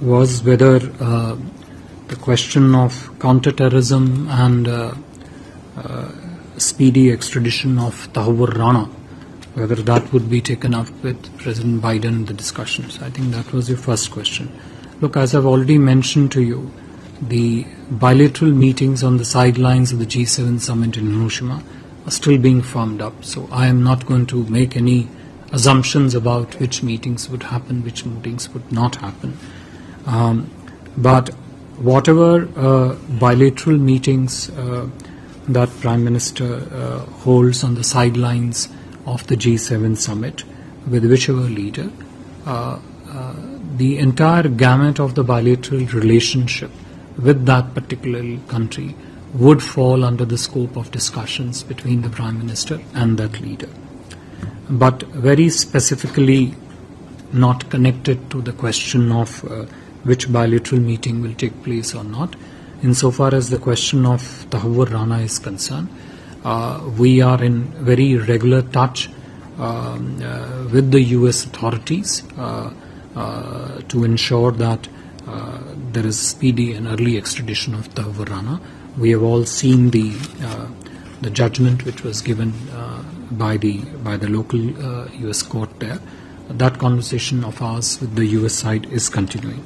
was whether the question of counterterrorism and speedy extradition of Tahawwur Rana, whether that would be taken up with President Biden in the discussions. I think that was your first question. Look, as I've already mentioned to you, the bilateral meetings on the sidelines of the G7 summit in Hiroshima are still being firmed up. So I am not going to make any assumptions about which meetings would happen, which meetings would not happen. But whatever bilateral meetings that Prime Minister holds on the sidelines of the G7 summit with whichever leader, the entire gamut of the bilateral relationship with that particular country would fall under the scope of discussions between the Prime Minister and that leader. But very specifically not connected to the question of which bilateral meeting will take place or not. Insofar as the question of Tahawwur Rana is concerned, we are in very regular touch with the US authorities to ensure that there is speedy and early extradition of Tahawwur Rana. We have all seen the judgment which was given by the local US court there. That conversation of ours with the US side is continuing.